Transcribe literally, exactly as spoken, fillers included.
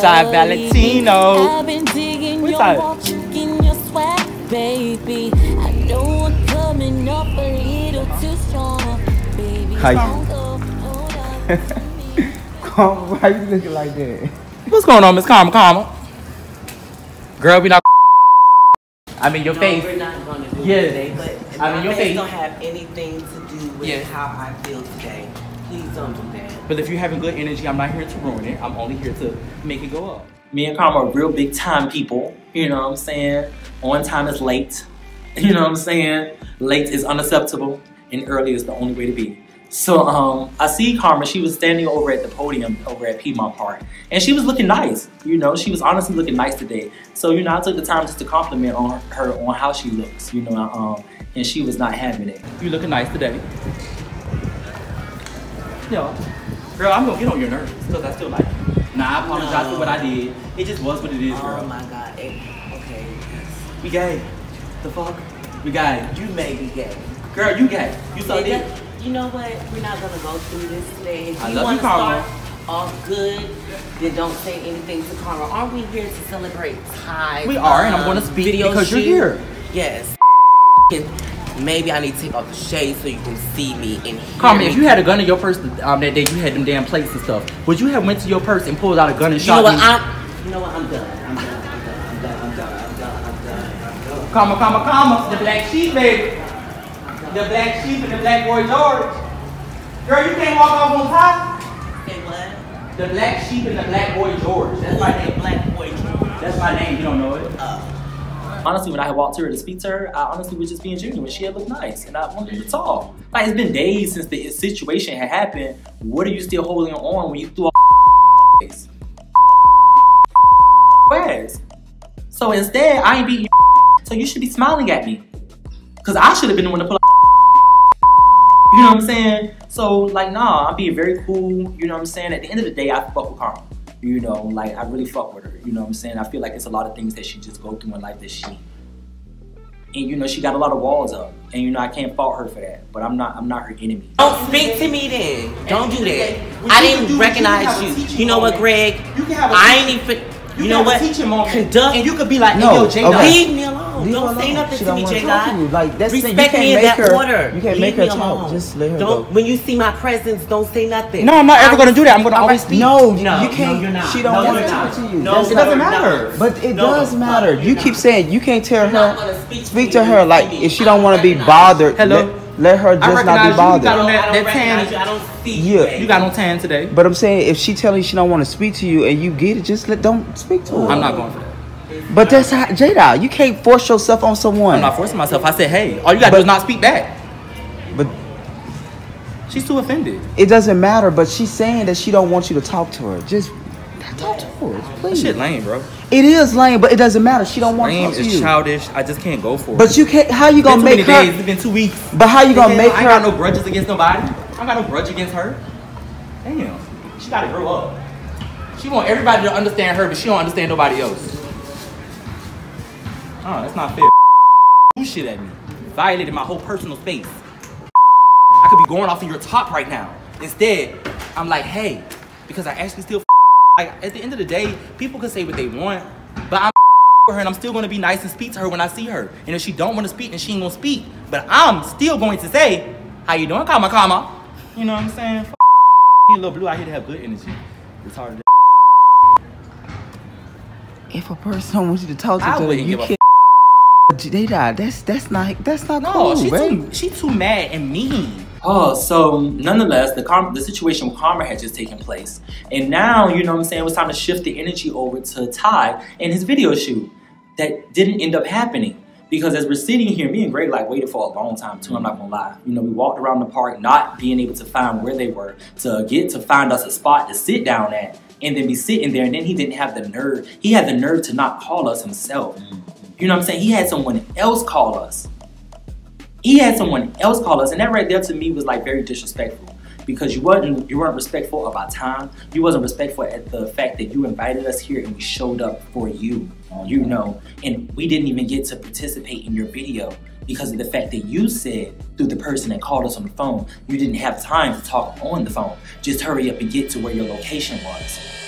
Ty Valentino. I've been digging your walk, digging your swag, baby. I know I'm coming up a little too strong, baby. Karma, why you looking like that? What's going on, Miss Karma? Karma, girl, we not. I mean, your no, face. We're not going to do yes. It today, but I mean, your face don't have anything to do with yes. how I feel today. Please don't do that. But if you're having good energy, I'm not here to ruin it. I'm only here to make it go up. Me and Karma are real big time people. You know what I'm saying? On time is late. You know what I'm saying? Late is unacceptable, and early is the only way to be. So um, I see Karma. She was standing over at the podium over at Piedmont Park, and she was looking nice. You know, she was honestly looking nice today. So you know, I took the time just to compliment on her on how she looks. You know, um, and she was not having it. You looking nice today. Yeah, girl, I'm gonna get on your nerves because I still like you. Nah, I apologize no. for what I did. It just was what it is, girl. Oh my God. Hey, okay. Yes. We gay. The fuck? We gay. You may be gay. Girl, you gay. You so deep. You know what? We're not gonna go through this today. If I you love wanna you, Karma. Start off good, then don't say anything to Karma. Aren't we here to celebrate Ty? We are, um, and I'm gonna speak video because shoot. You're here. Yes. Maybe I need to take off the shade so you can see me in here. Karma, if you had a gun in your purse um, that day, you had them damn plates and stuff. Would you have went to your purse and pulled out a gun and you shot know what? me? I'm, you know what? I'm done. I'm done. I'm done. I'm done. I'm done. I'm done. I'm done. I'm done. Karma, Karma, Karma, the Blk Sheep, baby. The Blk Sheep and the Blk Boi George. Girl, you can't walk off on top. Say what? The Blk Sheep and the Blk Boi George. That's my name, Blk Boi George. That's my name, you don't know it. Uh, honestly, when I had walked to her to speak to her, I honestly was just being genuine. She had looked nice, and I wanted to talk. Like, it's been days since the situation had happened. What are you still holding on when you threw a face? Where's? So instead, I ain't beating you, so you should be smiling at me. Because I should have been the one to pull up. You know what I'm saying? So, like, nah, I'm being very cool. You know what I'm saying? At the end of the day, I fuck with Karma. You know, like, I really fuck with her. You know what I'm saying? I feel like it's a lot of things that she just go through in life that she... And, you know, she got a lot of walls up. And, you know, I can't fault her for that. But I'm not I'm not her enemy. Don't speak to me then. Don't do that. I didn't recognize you. You know what, Greg? I ain't even... You know what? Conduct. And you could be like, no, leave me alone. Leave don't say nothing she to me, J. God. To like, that's Respect thing. You can't me in that her, order. You can't Leave make her talk. Just let her don't, go. When you see my presence, don't say nothing. No, I'm not ever going to do that. I'm going to always speak. No, no, you can't. No, you're not. She don't no, want to talk to you. No, it doesn't matter. But it no, does matter. No, you keep saying you can't tell you're her. Speak, speak to her like if she don't want to be bothered. Hello. Let her just not be bothered. I don't recognize you. I don't see you. You got on tan today. But I'm saying if she telling you she don't want to speak to you and you get it, just let don't speak to her. I'm not going for that. But that's how, Jada, you can't force yourself on someone. I'm not forcing myself. I said, hey, all you gotta but, do is not speak back. But she's too offended. It doesn't matter, but she's saying that she don't want you to talk to her. Just talk to her, please. That shit lame, bro. It is lame, but it doesn't matter. She don't want to talk to you. Lame is childish. I just can't go for it. But you can't, how you gonna make her? It's been too many days. It's been two weeks. But how you gonna make her? I ain't got no grudges against nobody. I got no grudge against her. Damn, she gotta grow up. She want everybody to understand her, but she don't understand nobody else. Oh, that's not fair. You shit at me. Violated my whole personal space. I could be going off in your top right now. Instead, I'm like, hey, because I actually still like at the end of the day, people can say what they want, but I'm with her and I'm still gonna be nice and speak to her when I see her. And if she don't wanna speak, then she ain't gonna speak. But I'm still going to say, how you doing, Karma, Karma? You know what I'm saying? F you little blue out here to have good energy. It's hard to if a person wants you to talk to them, you can't. They died. That's that's not that's not no, cool. She too, she too mad and mean. Oh, so nonetheless, the com the situation with Karma had just taken place, and now you know what I'm saying. It was time to shift the energy over to Ty and his video shoot that didn't end up happening because as we're sitting here, me and Greg like waited for a long time too. I'm not gonna lie. You know, we walked around the park, not being able to find where they were to get to find us a spot to sit down at, and then be sitting there. And then he didn't have the nerve. He had the nerve to not call us himself. Mm. You know what I'm saying? He had someone else call us. He had someone else call us. And that right there to me was like very disrespectful because you wasn't, you weren't respectful of our time. You wasn't respectful at the fact that you invited us here and we showed up for you, you know, and we didn't even get to participate in your video because of the fact that you said through the person that called us on the phone, you didn't have time to talk on the phone. Just hurry up and get to where your location was.